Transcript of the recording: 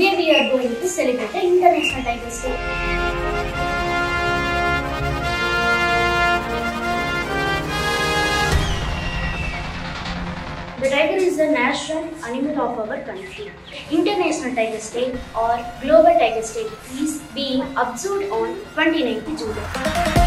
Today we are going to celebrate the International Tigers Day. The tiger is the national animal of our country. International Tigers Day or Global Tigers Day is being observed on 29th June.